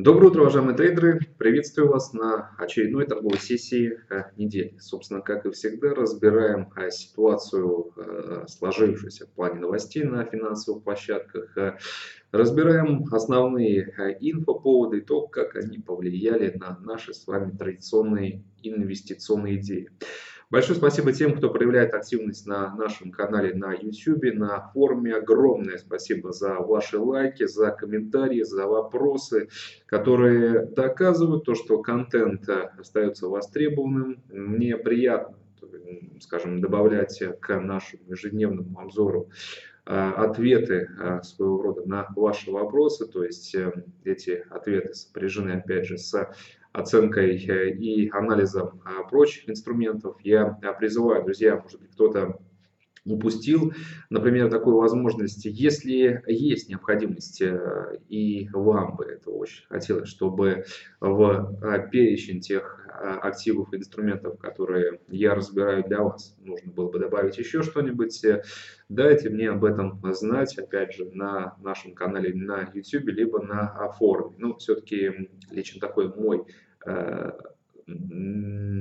Доброе утро, уважаемые трейдеры! Приветствую вас на очередной торговой сессии недели. Собственно, как и всегда, разбираем ситуацию, сложившуюся в плане новостей на финансовых площадках. Разбираем основные инфоповоды и то, как они повлияли на наши с вами традиционные инвестиционные идеи. Большое спасибо тем, кто проявляет активность на нашем канале на YouTube, на форуме. Огромное спасибо за ваши лайки, за комментарии, за вопросы, которые доказывают то, что контент остается востребованным. Мне приятно, скажем, добавлять к нашему ежедневному обзору ответы своего рода на ваши вопросы. То есть эти ответы сопряжены, опять же, с оценкой и анализом прочих инструментов. Я призываю, друзья, может быть, кто-то упустил, например, такую возможность. Если есть необходимость, и вам бы это очень хотелось, чтобы в перечень тех активов и инструментов, которые я разбираю для вас, нужно было бы добавить еще что-нибудь, дайте мне об этом знать, опять же, на нашем канале на YouTube, либо на форуме. Ну, все-таки лично такой мой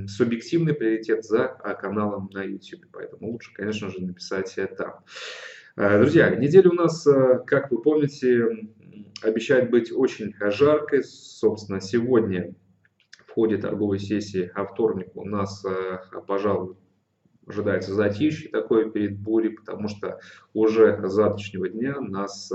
субъективный приоритет за каналом на YouTube, поэтому лучше, конечно же, написать там. Друзья, неделя у нас, как вы помните, обещает быть очень жаркой. Собственно, сегодня в ходе торговой сессии во вторник у нас, пожалуй, ожидается затишье такое перед бурей, потому что уже с завтрашнего дня нас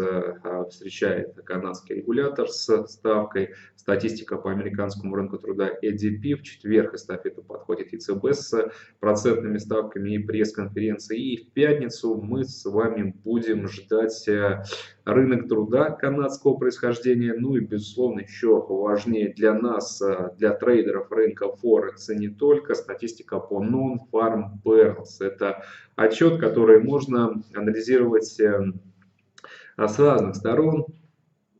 встречает канадский регулятор с ставкой. Статистика по американскому рынку труда ADP. В четверг эстафету подходит ЕЦБ с процентными ставками и пресс-конференции. И в пятницу мы с вами будем ждать рынок труда канадского происхождения. Ну и, безусловно, еще важнее для нас, для трейдеров рынка Форекс, и не только, статистика по Non-Farm Payrolls. Это отчет, который можно анализировать с разных сторон,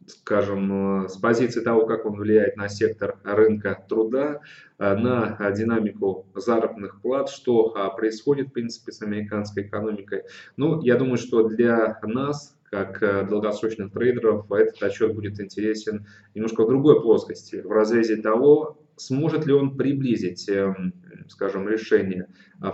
скажем, с позиции того, как он влияет на сектор рынка труда, на динамику заработных плат, что происходит, в принципе, с американской экономикой. Ну, я думаю, что для нас, как долгосрочных трейдеров, этот отчет будет интересен немножко в другой плоскости, в разрезе того, сможет ли он приблизить, скажем, решение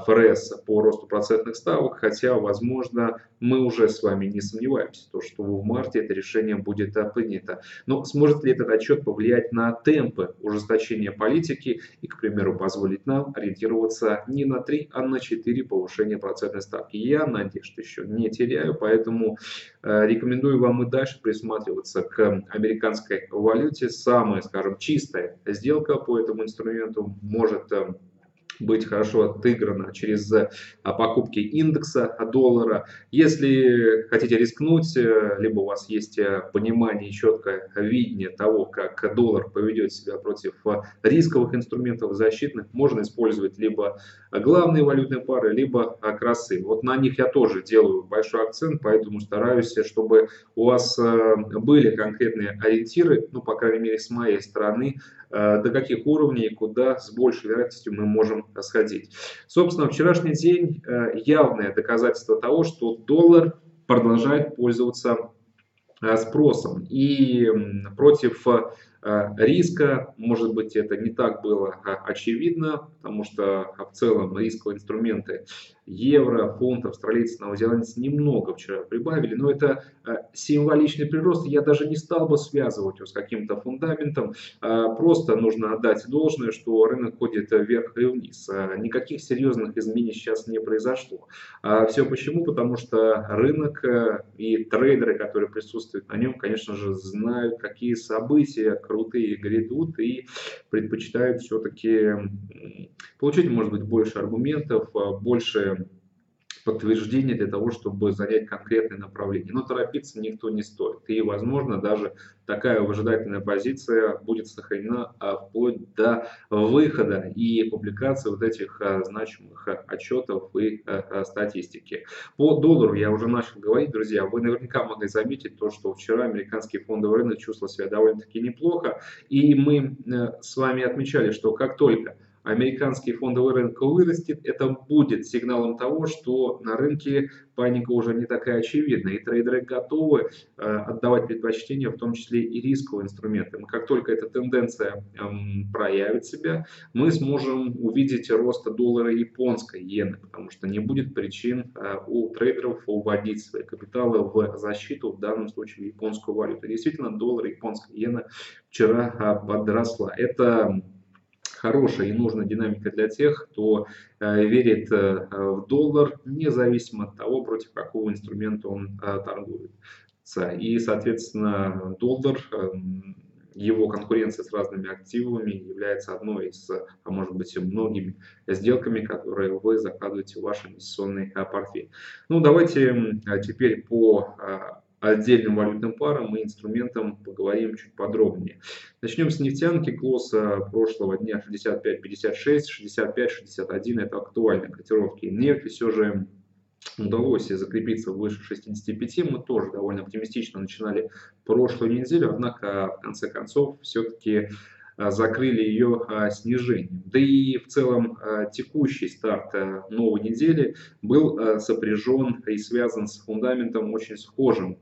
ФРС по росту процентных ставок, хотя, возможно, мы уже с вами не сомневаемся, то, что в марте это решение будет принято. Но сможет ли этот отчет повлиять на темпы ужесточения политики и, к примеру, позволить нам ориентироваться не на 3, а на 4 повышения процентной ставки? Я надежд еще не теряю, поэтому рекомендую вам и дальше присматриваться к американской валюте. Самая, скажем, чистая сделка по этому инструменту может быть хорошо отыграно через покупки индекса доллара. Если хотите рискнуть, либо у вас есть понимание и четкое видение того, как доллар поведет себя против рисковых инструментов защитных, можно использовать либо главные валютные пары, либо кроссы. Вот на них я тоже делаю большой акцент, поэтому стараюсь, чтобы у вас были конкретные ориентиры, ну, по крайней мере, с моей стороны, до каких уровней и куда с большей вероятностью мы можем сходить. Собственно, вчерашний день явное доказательство того, что доллар продолжает пользоваться спросом. И против риска, может быть, это не так было очевидно, потому что в целом рисковые инструменты евро, фунт, австралийцы, новозеландец немного вчера прибавили, но это символичный прирост, я даже не стал бы связывать его с каким-то фундаментом, просто нужно отдать должное, что рынок ходит вверх и вниз, никаких серьезных изменений сейчас не произошло. Все почему? Потому что рынок и трейдеры, которые присутствуют на нем, конечно же, знают, какие события крутые грядут, и предпочитают все-таки получить, может быть, больше аргументов, больше подтверждение для того, чтобы занять конкретное направление. Но торопиться никто не стоит. И, возможно, даже такая выжидательная позиция будет сохранена вплоть до выхода и публикации вот этих значимых отчетов и статистики. По доллару я уже начал говорить, друзья. Вы наверняка могли заметить то, что вчера американский фондовый рынок чувствовал себя довольно-таки неплохо. И мы с вами отмечали, что как только американский фондовый рынок вырастет, это будет сигналом того, что на рынке паника уже не такая очевидна, и трейдеры готовы отдавать предпочтение, в том числе и рисковым инструментам. Как только эта тенденция проявит себя, мы сможем увидеть рост доллара и японской иены, потому что не будет причин у трейдеров уводить свои капиталы в защиту, в данном случае в японскую валюту. Действительно, доллар и японская иена вчера подросла. Это хорошая и нужная динамика для тех, кто верит в доллар, независимо от того, против какого инструмента он торгуется. И, соответственно, доллар, его конкуренция с разными активами является одной из, а может быть и многими сделками, которые вы закладываете в ваш инвестиционный портфель. Ну, давайте теперь по отдельным валютным парам и инструментам поговорим чуть подробнее. Начнем с нефтянки. Клосс прошлого дня 65.56, 65.61 это актуальные котировки. Нефть все же удалось закрепиться выше 65, мы тоже довольно оптимистично начинали прошлую неделю, однако в конце концов все-таки закрыли ее снижением. Да и в целом текущий старт новой недели был сопряжен и связан с фундаментом, очень схожим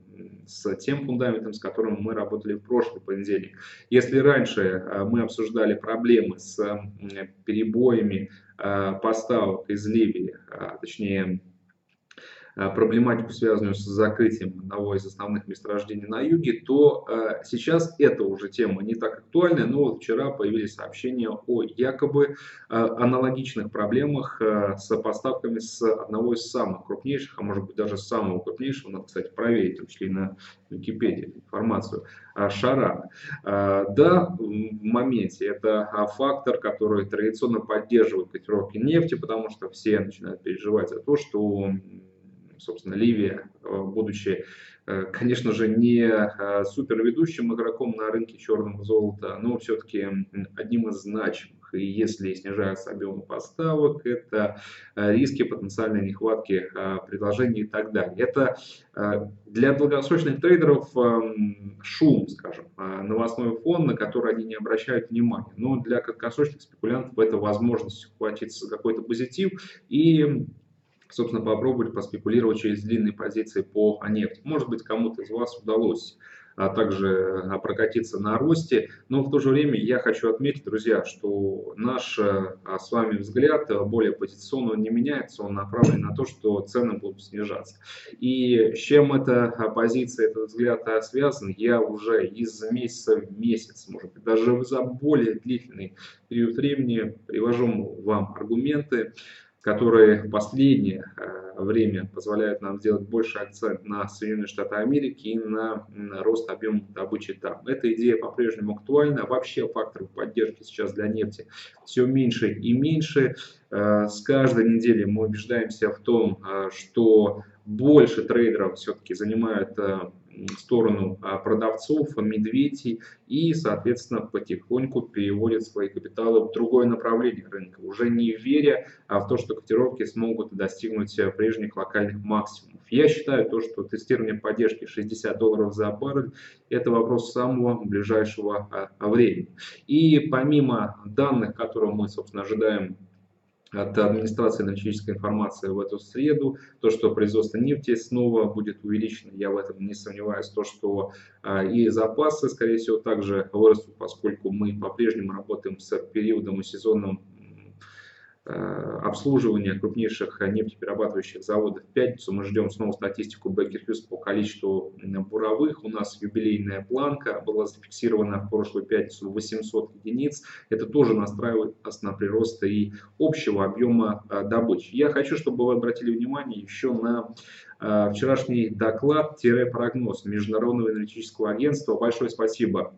с тем фундаментом, с которым мы работали в прошлый понедельник. Если раньше мы обсуждали проблемы с перебоями поставок из Ливии, точнее проблематику, связанную с закрытием одного из основных месторождений на юге, то сейчас эта уже тема не так актуальна, но вот вчера появились сообщения о якобы аналогичных проблемах с поставками с одного из самых крупнейших, а может быть даже самого крупнейшего, надо, кстати, проверить, в том числе и на Википедии информацию, Шарана. Да, в моменте это фактор, который традиционно поддерживает котировки нефти, потому что все начинают переживать за то, что собственно, Ливия, будучи, конечно же, не суперведущим игроком на рынке черного золота, но все-таки одним из значимых. И если снижаются объемы поставок, это риски потенциальной нехватки предложений и так далее. Это для долгосрочных трейдеров шум, скажем, новостной фон, на который они не обращают внимания. Но для краткосрочных спекулянтов это возможность ухватиться за какой-то позитив и собственно, попробовать поспекулировать через длинные позиции по нефти. Может быть, кому-то из вас удалось также прокатиться на росте, но в то же время я хочу отметить, друзья, что наш с вами взгляд более позиционно не меняется, он направлен на то, что цены будут снижаться. И с чем эта позиция, этот взгляд связан, я уже из месяца в месяц, может быть, даже за более длительный период времени привожу вам аргументы, которые в последнее время позволяют нам сделать больше акцент на Соединенные Штаты Америки и на рост объема добычи там. Эта идея по-прежнему актуальна. Вообще факторов поддержки сейчас для нефти все меньше и меньше. С каждой недели мы убеждаемся в том, что больше трейдеров все-таки занимают сторону продавцов, медведей и, соответственно, потихоньку переводят свои капиталы в другое направление рынка, уже не веря в то, что котировки смогут достигнуть прежних локальных максимумов. Я считаю, то, что тестирование поддержки $60 за баррель – это вопрос самого ближайшего времени. И помимо данных, которые мы, собственно, ожидаем от администрации энергетической информации в эту среду, то, что производство нефти снова будет увеличено, я в этом не сомневаюсь, то, что и запасы, скорее всего, также вырастут, поскольку мы по-прежнему работаем с периодом и сезонным обслуживания крупнейших нефтеперерабатывающих заводов. В пятницу мы ждем снова статистику Baker Hughes по количеству буровых. У нас юбилейная планка была зафиксирована в прошлую пятницу 800 единиц. Это тоже настраивает нас на прирост и общего объема добычи. Я хочу, чтобы вы обратили внимание еще на вчерашний доклад-прогноз Международного энергетического агентства. Большое спасибо,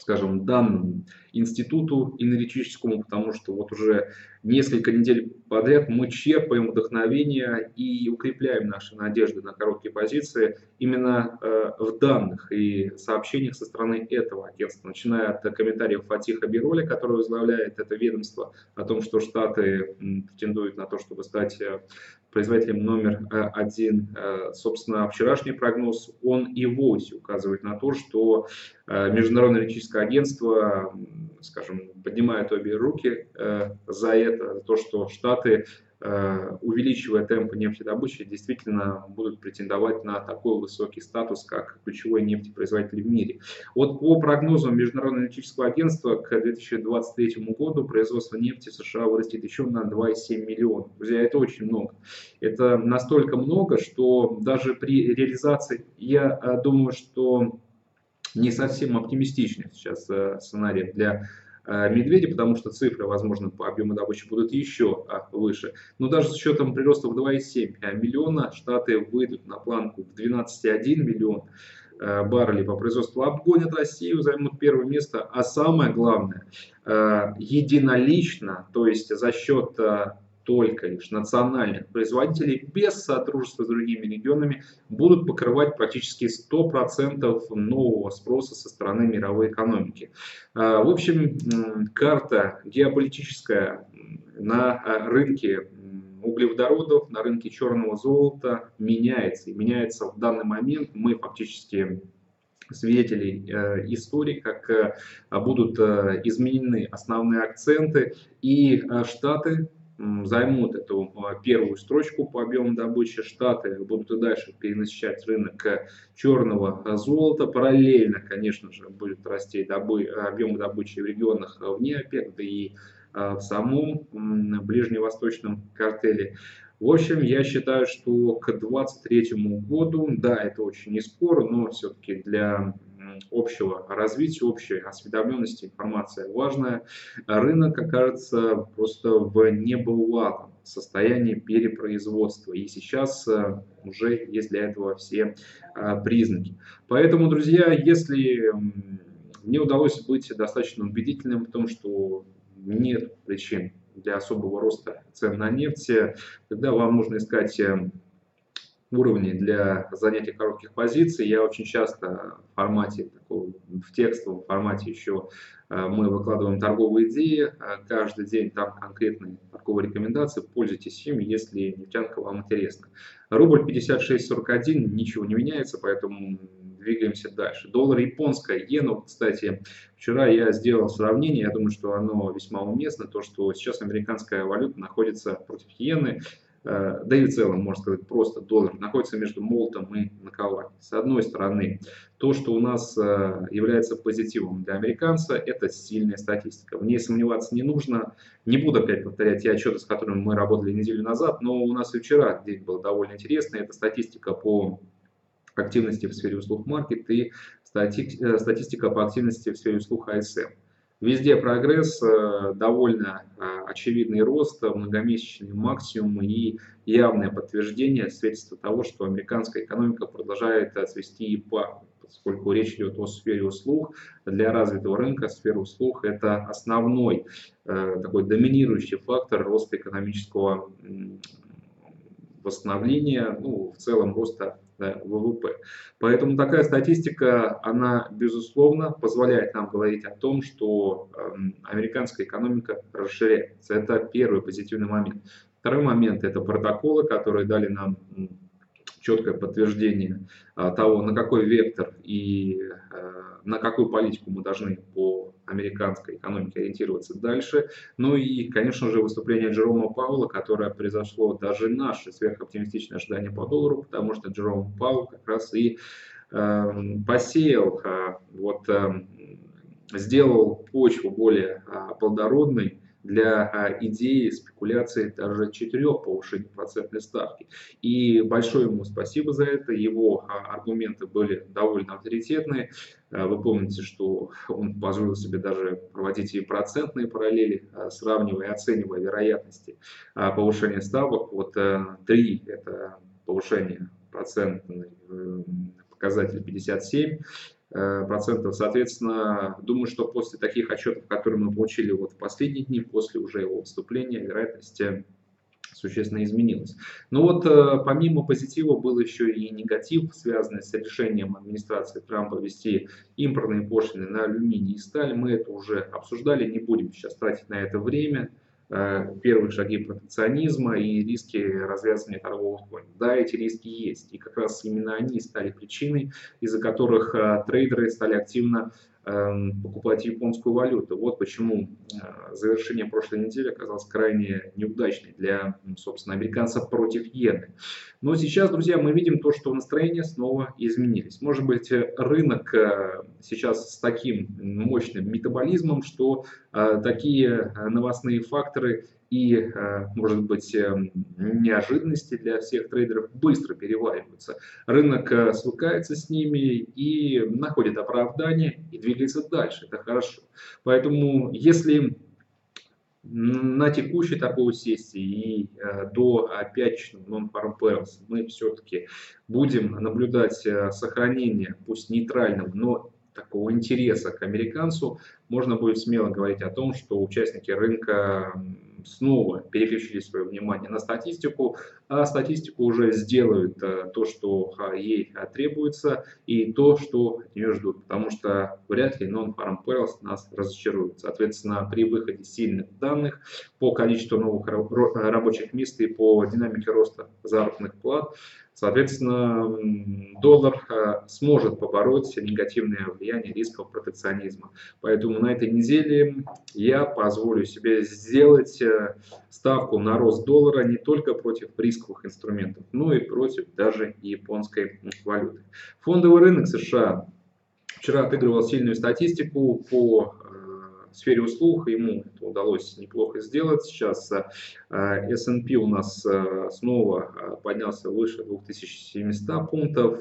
скажем, данному институту энергетическому, потому что вот уже несколько недель подряд мы черпаем вдохновение и укрепляем наши надежды на короткие позиции именно в данных и сообщениях со стороны этого агентства. Начиная от комментариев Фатиха Бироли, который возглавляет это ведомство, о том, что Штаты претендуют на то, чтобы стать производителем номер один. Собственно, вчерашний прогноз, он и вовсе указывает на то, что Международное энергетическое агентство скажем, поднимают обе руки за это, то, что Штаты, увеличивая темпы нефтедобычи, действительно будут претендовать на такой высокий статус, как ключевой нефтепроизводитель в мире. Вот по прогнозам Международного энергетического агентства, к 2023 году производство нефти в США вырастет еще на 2,7 миллиона. Друзья, это очень много. Это настолько много, что даже при реализации, я думаю, что не совсем оптимистичный сейчас сценарий для Медведя, потому что цифры, возможно, по объему добычи будут еще выше. Но даже с учетом прироста в 2,7 миллиона, Штаты выйдут на планку в 12,1 миллион баррелей по производству, обгонят Россию, займут первое место. А самое главное, единолично, то есть за счет только лишь национальных производителей, без сотрудничества с другими регионами, будут покрывать практически 100% нового спроса со стороны мировой экономики. В общем, карта геополитическая на рынке углеводородов, на рынке черного золота меняется. И меняется в данный момент. Мы фактически свидетелей истории, как будут изменены основные акценты, и Штаты займут эту первую строчку по объему добычи. Штаты будут и дальше перенасыщать рынок черного золота. Параллельно, конечно же, будет расти объем добычи в регионах вне ОПЕК, да и в самом ближневосточном картеле. В общем, я считаю, что к 2023 году, да, это очень не скоро, но все-таки для общего развития, общей осведомленности информация важная, рынок окажется просто в небывалом состоянии перепроизводства. И сейчас уже есть для этого все признаки. Поэтому, друзья, если мне удалось быть достаточно убедительным в том, что нет причин для особого роста цен на нефть, тогда вам нужно искать уровни для занятия коротких позиций. Я очень часто в формате, в текстовом формате еще мы выкладываем торговые идеи. Каждый день там конкретные торговые рекомендации. Пользуйтесь ими, если нефтянка вам интересна. Рубль 56.41, ничего не меняется, поэтому двигаемся дальше. Доллар, японская иена. Кстати, вчера я сделал сравнение, я думаю, что оно весьма уместно. То, что сейчас американская валюта находится против иены, да и в целом, можно сказать, просто доллар находится между молотом и наковальней. С одной стороны, то, что у нас является позитивом для американца, это сильная статистика. В ней сомневаться не нужно. Не буду опять повторять те отчеты, с которыми мы работали неделю назад, но у нас и вчера день был довольно интересный. Это статистика по активности в сфере услуг маркет и статистика по активности в сфере услуг АСМ. Везде прогресс, довольно очевидный рост, многомесячный максимум и явное подтверждение свидетельства того, что американская экономика продолжает цвести и пахнуть, поскольку речь идет о сфере услуг. Для развитого рынка сфера услуг – это основной, такой доминирующий фактор роста экономического восстановления, ну, в целом роста ВВП. Поэтому такая статистика, она, безусловно, позволяет нам говорить о том, что американская экономика расширяется. Это первый позитивный момент. Второй момент – это протоколы, которые дали нам четкое подтверждение того, на какой вектор и на какую политику мы должны по американской экономике ориентироваться дальше. Ну и, конечно же, выступление Джерома Пауэлла, которое произошло даже наше сверхоптимистичное ожидание по доллару, потому что Джером Пауэлл как раз и посеял, сделал почву более плодородной для идеи спекуляции даже 4 повышений процентной ставки. И большое ему спасибо за это. Его аргументы были довольно авторитетные. Вы помните, что он позволил себе даже проводить и процентные параллели, сравнивая и оценивая вероятности повышения ставок. Вот 3 – это повышение процентный показатель 57%. Соответственно, думаю, что после таких отчетов, которые мы получили вот в последние дни, после уже его выступления, вероятность существенно изменилась. Но вот помимо позитива был еще и негатив, связанный с решением администрации Трампа ввести импортные пошлины на алюминий и сталь. Мы это уже обсуждали, не будем сейчас тратить на это время. Первые шаги протекционизма и риски развязывания торговых войн. Да, эти риски есть. И как раз именно они стали причиной, из-за которых трейдеры стали активно покупать японскую валюту. Вот почему завершение прошлой недели оказалось крайне неудачной для, собственно, американцев против иены. Но сейчас, друзья, мы видим то, что настроения снова изменились. Может быть, рынок сейчас с таким мощным метаболизмом, что такие новостные факторы и, может быть, неожиданности для всех трейдеров быстро перевариваются. Рынок свыкается с ними и находит оправдание и двигается дальше. Это хорошо. Поэтому, если на текущей торговой сессии и до опять Non-Farm Payrolls мы все-таки будем наблюдать сохранение, пусть нейтрального, но такого интереса к американцу, можно будет смело говорить о том, что участники рынка снова переключили свое внимание на статистику, а статистику уже сделают то, что ей требуется, и то, что от нее ждут, потому что вряд ли Non-Farm Payrolls нас разочарует. Соответственно, при выходе сильных данных по количеству новых рабочих мест и по динамике роста заработных плат, соответственно, доллар сможет побороть негативное влияние рисков протекционизма. Поэтому на этой неделе я позволю себе сделать ставку на рост доллара не только против рисковых инструментов, но и против даже японской валюты. Фондовый рынок США вчера отыгрывал сильную статистику по сфере услуг, ему это удалось неплохо сделать. Сейчас S&P у нас снова поднялся выше 2700 пунктов.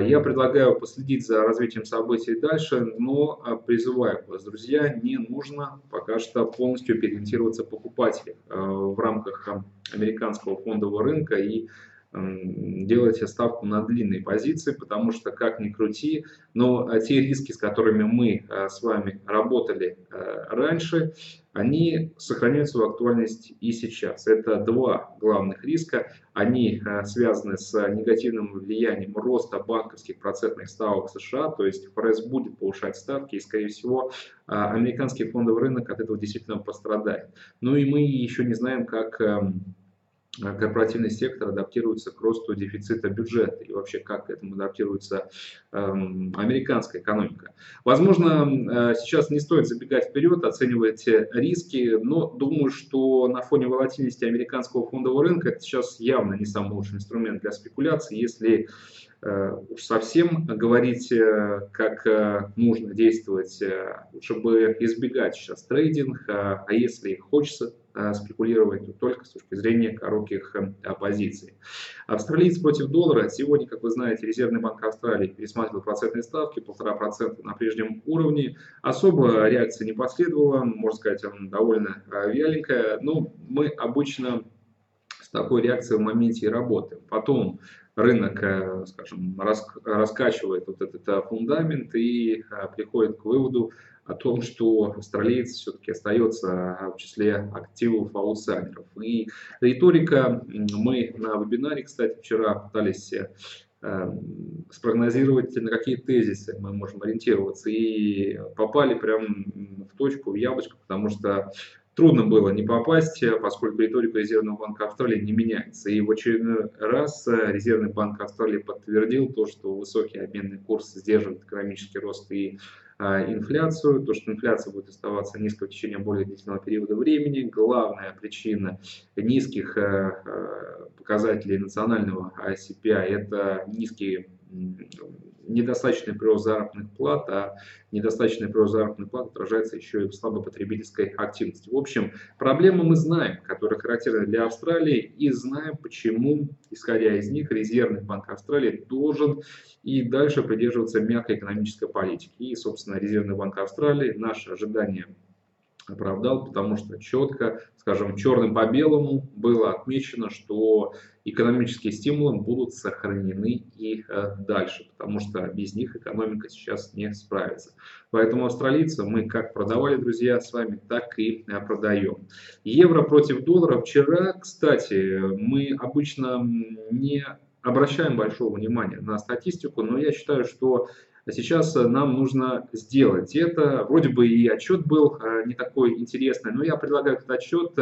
Я предлагаю последить за развитием событий дальше, но призываю вас, друзья, не нужно пока что полностью переориентироваться покупателям в рамках американского фондового рынка и делайте ставку на длинные позиции, потому что, как ни крути, но те риски, с которыми мы с вами работали раньше, они сохраняют свою актуальность и сейчас. Это два главных риска. Они связаны с негативным влиянием роста банковских процентных ставок США, то есть ФРС будет повышать ставки, и, скорее всего, американский фондовый рынок от этого действительно пострадает. Ну и мы еще не знаем, как корпоративный сектор адаптируется к росту дефицита бюджета и вообще как к этому адаптируется американская экономика. Возможно, сейчас не стоит забегать вперед, оценивать риски, но думаю, что на фоне волатильности американского фондового рынка это сейчас явно не самый лучший инструмент для спекуляции. Если уж совсем говорить, как нужно действовать, лучше бы избегать сейчас трейдинг, а если хочется спекулировать, то только с точки зрения коротких позиций. Австралиец против доллара. Сегодня, как вы знаете, Резервный банк Австралии пересматривал процентные ставки, 1,5% на прежнем уровне. Особо реакция не последовала, можно сказать, она довольно вяленькая, но мы обычно с такой реакцией в моменте и работаем. Потом рынок, скажем, раскачивает вот этот фундамент и приходит к выводу о том, что австралиец все-таки остается в числе активов аутсайдеров. И риторика, мы на вебинаре, кстати, вчера пытались спрогнозировать, на какие тезисы мы можем ориентироваться, и попали прям в точку, в яблочко, потому что трудно было не попасть, поскольку риторика Резервного банка Австралии не меняется. И в очередной раз Резервный банк Австралии подтвердил то, что высокий обменный курс сдерживает экономический рост и инфляцию, то, что инфляция будет оставаться низкой в течение более длительного периода времени. Главная причина низких показателей национального CPI – это недостаточный прирост заработных плат, а недостаточный прирост заработных плат отражается еще и в слабой потребительской активности. В общем, проблемы мы знаем, которые характерны для Австралии, и знаем, почему, исходя из них, Резервный банк Австралии должен и дальше придерживаться мягкой экономической политики. И, собственно, Резервный банк Австралии наши ожидания оправдал, потому что четко, скажем, черным по белому было отмечено, что экономические стимулы будут сохранены и дальше, потому что без них экономика сейчас не справится. Поэтому австралийцы мы как продавали, друзья, с вами, так и продаем. Евро против доллара. Вчера, кстати, мы обычно не обращаем большого внимания на статистику, но я считаю, что сейчас нам нужно сделать это. Вроде бы и отчет был не такой интересный, но я предлагаю этот отчет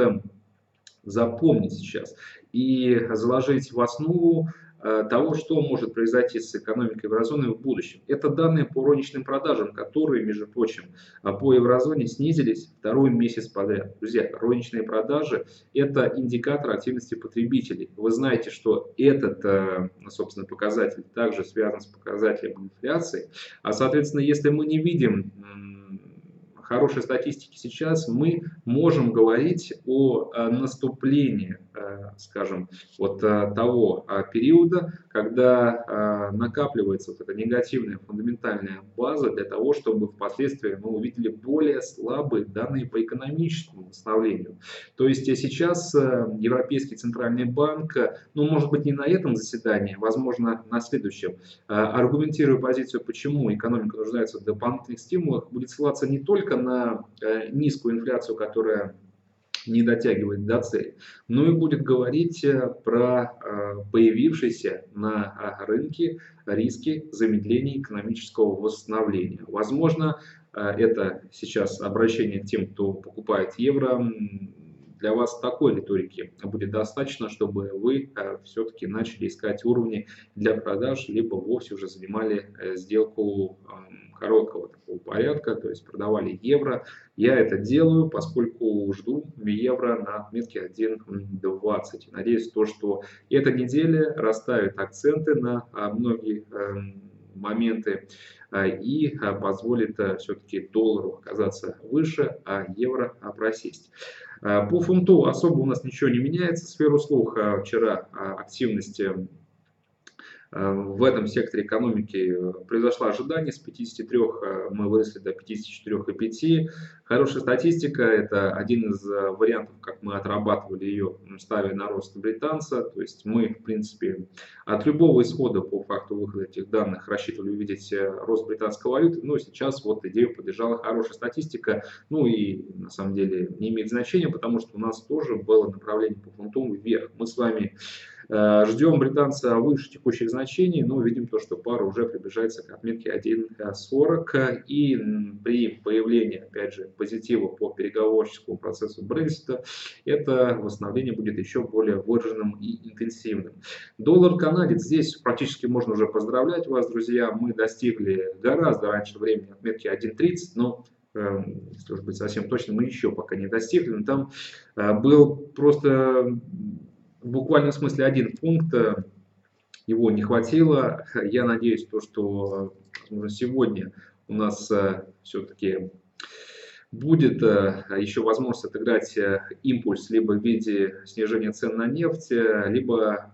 запомнить сейчас и заложить в основу того, что может произойти с экономикой еврозоны в будущем. Это данные по розничным продажам, которые, между прочим, по еврозоне снизились второй месяц подряд. Друзья, розничные продажи – это индикатор активности потребителей. Вы знаете, что этот, собственно, показатель также связан с показателем инфляции. А, соответственно, если мы не видим хорошей статистики сейчас, мы можем говорить о наступлении, скажем, вот того периода, когда накапливается вот эта негативная фундаментальная база для того, чтобы впоследствии мы увидели более слабые данные по экономическому восстановлению. То есть сейчас Европейский Центральный Банк, ну, может быть, не на этом заседании, возможно, на следующем, аргументируя позицию, почему экономика нуждается в дополнительных стимулах, будет ссылаться не только на низкую инфляцию, которая не дотягивает до цели, но и будет говорить про появившиеся на рынке риски замедления экономического восстановления. Возможно, это сейчас обращение к тем, кто покупает евро. Для вас такой риторики будет достаточно, чтобы вы все-таки начали искать уровни для продаж, либо вовсе уже занимали сделку короткого такого порядка, то есть продавали евро. Я это делаю, поскольку жду евро на отметке 1.20. Надеюсь, то, что эта неделя расставит акценты на многие моменты и позволит все-таки доллару оказаться выше, а евро просесть. По фунту особо у нас ничего не меняется. В сфере услуг вчера активности в этом секторе экономики произошло ожидание. С 53 мы выросли до 54,5. Хорошая статистика. Это один из вариантов, как мы отрабатывали ее, ставя на рост британца. То есть мы, в принципе, от любого исхода по факту выхода этих данных рассчитывали увидеть рост британской валюты. Но сейчас вот идею поддержала хорошая статистика. Ну и на самом деле не имеет значения, потому что у нас тоже было направление по фунту вверх. Мы с вами ждем британца выше текущих значений, но видим то, что пара уже приближается к отметке 1.40. И при появлении, опять же, позитива по переговорческому процессу Брексита, это восстановление будет еще более выраженным и интенсивным. Доллар-канадец, здесь практически можно уже поздравлять вас, друзья. Мы достигли гораздо раньше времени отметки 1.30, но, если уж быть совсем точным, мы еще пока не достигли. Но там был просто... В буквальном смысле один пункт, его не хватило. Я надеюсь, то, что сегодня у нас все-таки будет еще возможность отыграть импульс либо в виде снижения цен на нефть, либо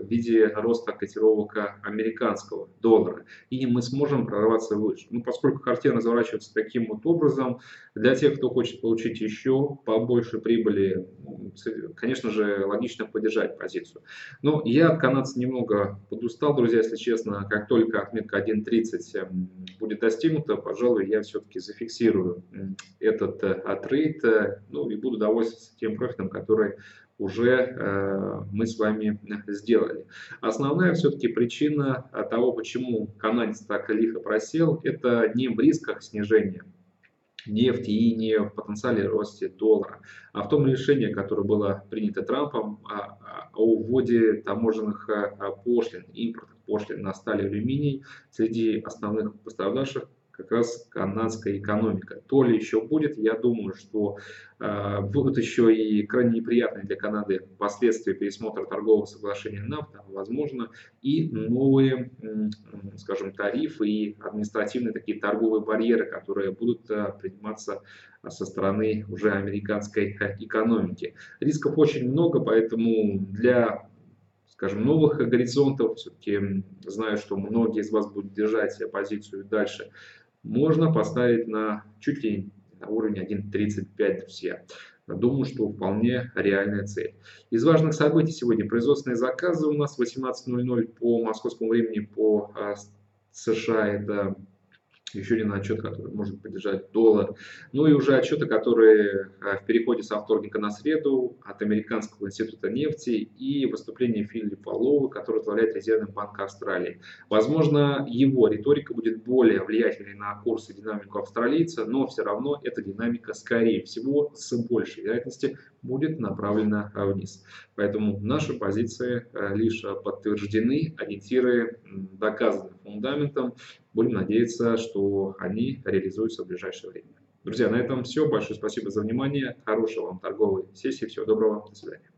в виде роста котировок американского доллара. И мы сможем прорваться выше. Ну, поскольку картина разворачивается таким вот образом, для тех, кто хочет получить еще побольше прибыли, конечно же, логично поддержать позицию. Но я от канадца немного подустал, друзья, если честно. Как только отметка 1.30 будет достигнута, пожалуй, я все-таки зафиксирую этот трейд, ну и буду довольствоваться тем профитом, который уже мы с вами сделали. Основная все-таки причина того, почему канадец так лихо просел, это не в рисках снижения нефти и не в потенциале роста доллара, а в том решении, которое было принято Трампом о вводе таможенных пошлин, импортных пошлин на сталь и алюминий. Среди основных пострадавших как раз канадская экономика. То ли еще будет, я думаю, что будут еще и крайне неприятные для Канады последствия пересмотра торгового соглашения НАФТА, возможно, и новые, скажем, тарифы и административные такие торговые барьеры, которые будут приниматься со стороны уже американской экономики. Рисков очень много, поэтому для, скажем, новых горизонтов, все-таки знаю, что многие из вас будут держать позицию дальше, можно поставить на чуть ли на уровень 1.35, друзья. Думаю, что вполне реальная цель. Из важных событий сегодня производственные заказы у нас в 18:00 по московскому времени по США. Это еще один отчет, который может поддержать доллар. Ну и уже отчеты, которые в переходе со вторника на среду от Американского института нефти и выступление Филипа Лоу, который возглавляет Резервный банк Австралии. Возможно, его риторика будет более влиятельной на курсы и динамику австралийца, но все равно эта динамика, скорее всего, с большей вероятностью будет направлена вниз. Поэтому наши позиции лишь подтверждены, ориентиры доказаны фундаментом. Будем надеяться, что они реализуются в ближайшее время. Друзья, на этом все. Большое спасибо за внимание. Хорошей вам торговой сессии. Всего доброго. До свидания.